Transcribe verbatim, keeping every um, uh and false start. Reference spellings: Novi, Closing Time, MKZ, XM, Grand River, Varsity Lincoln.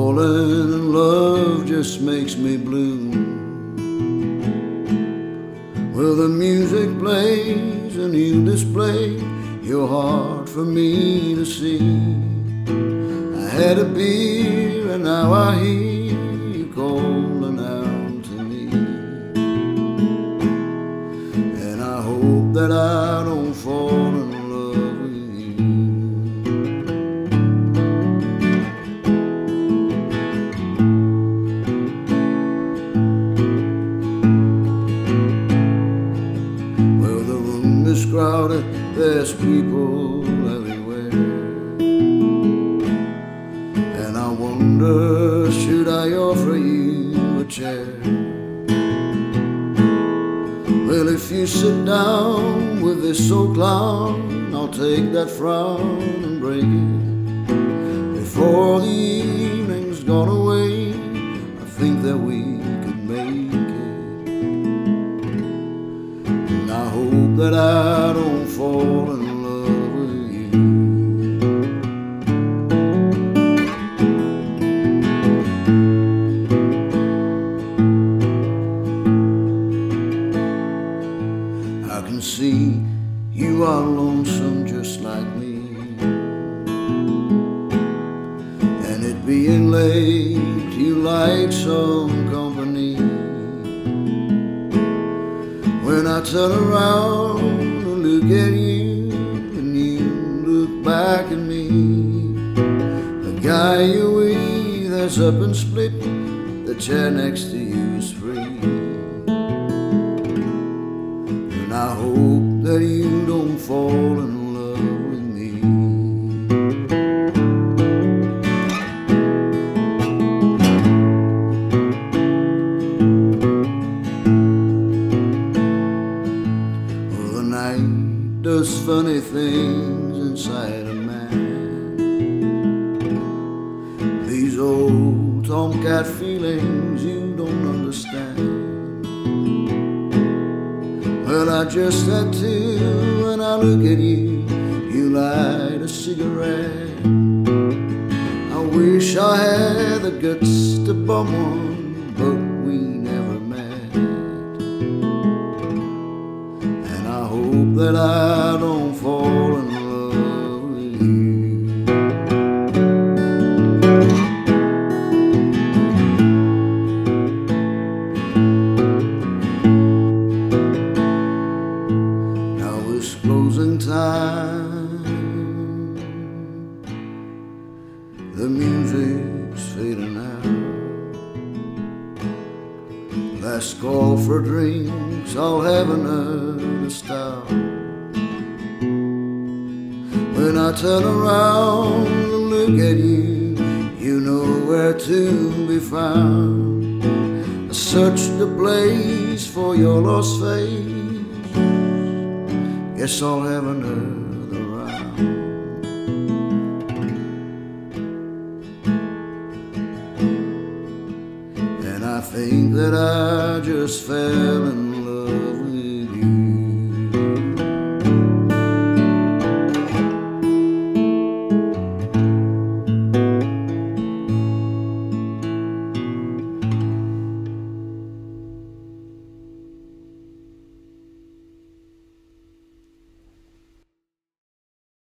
Falling in love just makes me blue. Well, the music plays and you display your heart for me to see. I had a beer and now I hear you calling out to me. And I hope that I don't fall in love. Crowded, there's people everywhere, and I wonder, should I offer you a chair? Well, if you sit down with this old clown, I'll take that frown and break it. Before the evening's gone away, I think that we could make it. And I hope that I fall in love with you. I can see you are lonesome just like me, and it being late you like some company. When I turn around look at you and you look back at me, the guy you're with has up and split, the chair next to you is free. And I hope that you don't fall in love with me. Well, the night does funny things inside a man. These old tomcat feelings you don't understand. Well, I just had to, and I look at you, you light a cigarette. I wish I had the guts to bum one, but that I don't fall in love with you. Now it's closing time, the music's fading out. Last call for drinks, I'll have another stout. When I turn around and look at you, you know where to be found. I search the place for your lost face. Guess I'll have another round. And I think that I just fell in love.